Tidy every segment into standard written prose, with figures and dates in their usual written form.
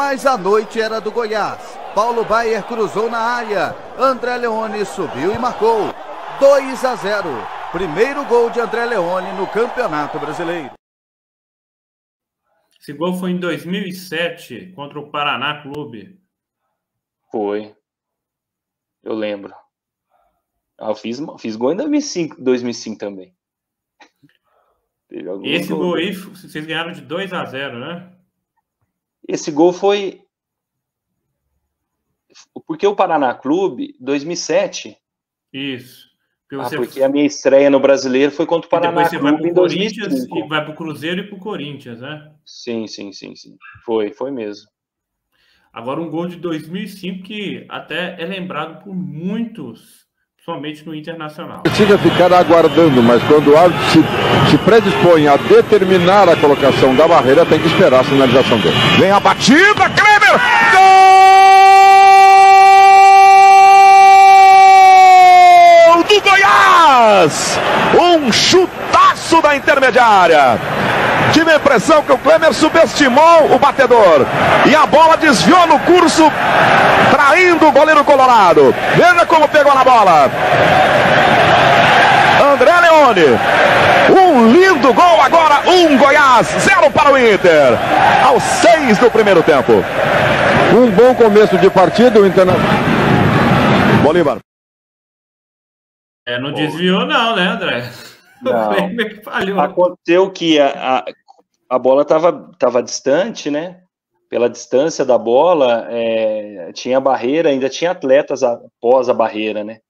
mas a noite era do Goiás. Paulo Baier cruzou na área, André Leone subiu e marcou. 2-0, primeiro gol de André Leone no Campeonato Brasileiro. Esse gol foi em 2007 contra o Paraná Clube. Foi. Eu lembro. Eu fiz gol em 2005 também. Esse gol aí, vocês ganharam de 2-0, né? Esse gol foi... Porque o Paraná Clube, 2007... Isso. Porque a minha estreia no Brasileiro foi contra o Paraná Clube em 2005. Depois você vai pro Corinthians, e vai pro Cruzeiro e pro Corinthians, né? Sim. Foi mesmo. Agora um gol de 2005 que até é lembrado por muitos, somente no Internacional. Precisa ficar aguardando, mas quando o árbitro se predispõe a determinar a colocação da barreira, tem que esperar a sinalização dele. Vem a batida, Kleber! Gol do Goiás! Um chutaço da intermediária. Tive a impressão que o Klemer subestimou o batedor. E a bola desviou no curso, traindo o goleiro colorado. Veja como pegou na bola. André Leone. Um lindo gol agora. 1-0 para o Inter. Aos 6 do primeiro tempo. Um bom começo de partida. O Inter... Bolívar. Não desviou não, né, André? Não. Aconteceu que a bola estava distante, né? Pela distância da bola, tinha barreira, ainda tinha atletas após a barreira, né?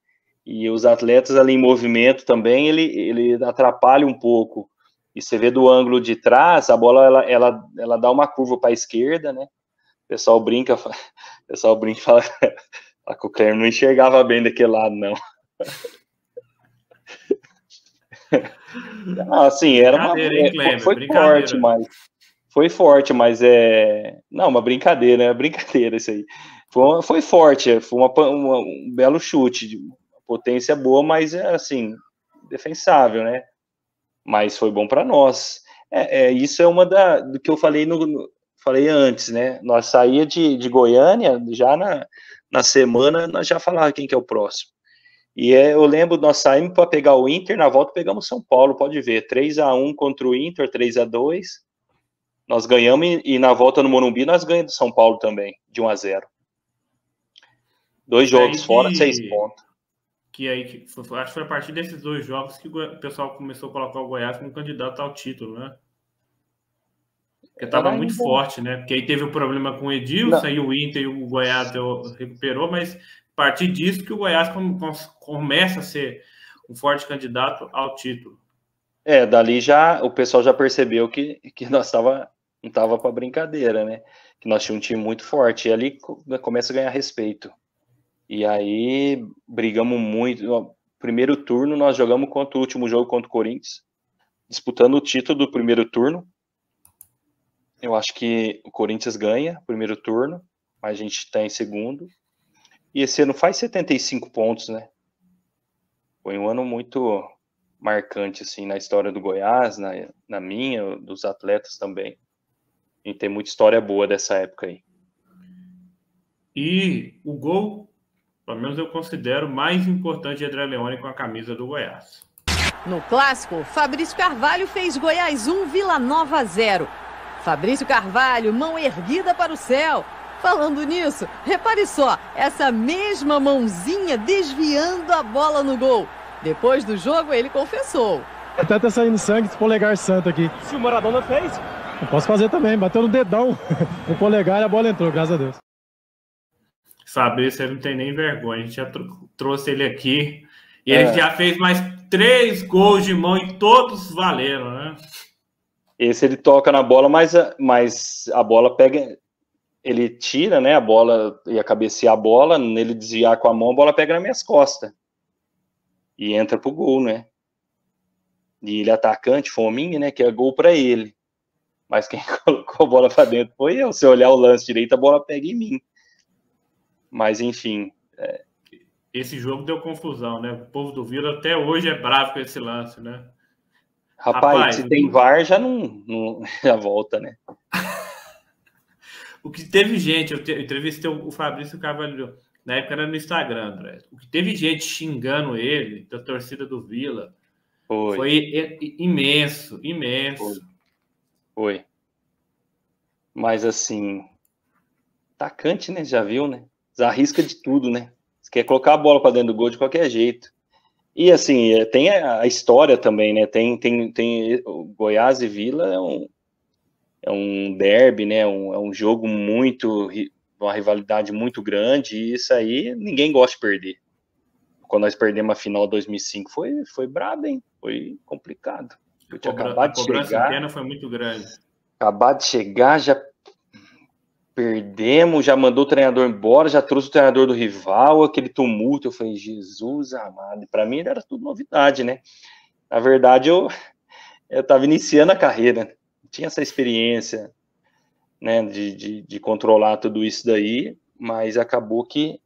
E os atletas ali em movimento também, ele atrapalha um pouco. E você vê do ângulo de trás, a bola ela dá uma curva para a esquerda, né? O pessoal brinca e fala que o Kleber não enxergava bem daquele lado, não. Assim, era uma foi forte, mas não, uma brincadeira, é brincadeira isso aí. Foi forte, foi um belo chute, de potência boa, mas assim, defensável, né? Mas foi bom para nós. Isso é uma do que eu falei falei antes, né? Nós saía de Goiânia já na semana, nós já falava quem que é o próximo. E eu lembro, nós saímos para pegar o Inter, na volta pegamos São Paulo, pode ver, 3-1 contra o Inter, 3-2, nós ganhamos e na volta no Morumbi nós ganhamos do São Paulo também, de 1-0. 2 jogos fora, 6 pontos. Acho que foi a partir desses 2 jogos que o pessoal começou a colocar o Goiás como candidato ao título, né? Porque estava muito forte, né? Porque aí teve o problema com o Edil, saiu o Inter e o Goiás recuperou, mas... A partir disso que o Goiás começa a ser um forte candidato ao título. Dali já o pessoal já percebeu que nós não estava para brincadeira, né? Que nós tínhamos um time muito forte. E ali começa a ganhar respeito. E aí brigamos muito. No primeiro turno nós jogamos contra o último jogo contra o Corinthians, disputando o título do primeiro turno. Eu acho que o Corinthians ganha o primeiro turno, mas a gente está em segundo. E esse ano faz 75 pontos, né? Foi um ano muito marcante, assim, na história do Goiás, na minha, dos atletas também. E tem muita história boa dessa época aí. E o gol, pelo menos eu considero, mais importante de André Leone com a camisa do Goiás. No clássico, Fabrício Carvalho fez Goiás 1-0 Vila Nova. Fabrício Carvalho, mão erguida para o céu. Falando nisso, repare só, essa mesma mãozinha desviando a bola no gol. Depois do jogo, ele confessou. Até tá saindo sangue do polegar santo aqui. Se o Maradona fez, eu posso fazer também, bateu no dedão. O polegar e a bola entrou, graças a Deus. Fabrício, ele não tem nem vergonha, a gente já trouxe ele aqui. E ele já fez mais 3 gols de mão e todos valeram, né? Esse ele toca na bola, mas a bola pega... Ele tira, né, a bola, ia cabecear a bola, ele desviar com a mão, a bola pega nas minhas costas. E entra pro gol, né? E ele atacante, fominha, né, que é gol pra ele. Mas quem colocou a bola pra dentro foi eu. Se eu olhar o lance direito, a bola pega em mim. Mas, enfim. Esse jogo deu confusão, né? O povo do Vila até hoje é bravo com esse lance, né? Rapaz, se tem VAR, já não... Já volta, né? O que teve gente, eu entrevistei o Fabrício Carvalho, na época era no Instagram, André. O que teve gente xingando ele, da torcida do Vila, foi imenso, imenso. Foi. Mas assim, atacante, né? Já viu, né? Arrisca de tudo, né? Você quer colocar a bola para dentro do gol de qualquer jeito. E assim, tem a história também, né? Tem Goiás e Vila é um derby, né? É um jogo muito, uma rivalidade muito grande, e isso aí ninguém gosta de perder. Quando nós perdemos a final de 2005, foi brabo, hein? Foi complicado. Eu tinha acabado de chegar. A cobrança interna foi muito grande. Acabado de chegar, já perdemos, já mandou o treinador embora, já trouxe o treinador do rival, aquele tumulto. Eu falei, Jesus amado. Para mim era tudo novidade, né? Na verdade, eu estava iniciando a carreira, tinha essa experiência, né, de controlar tudo isso daí, mas acabou que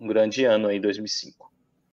um grande ano aí, 2005.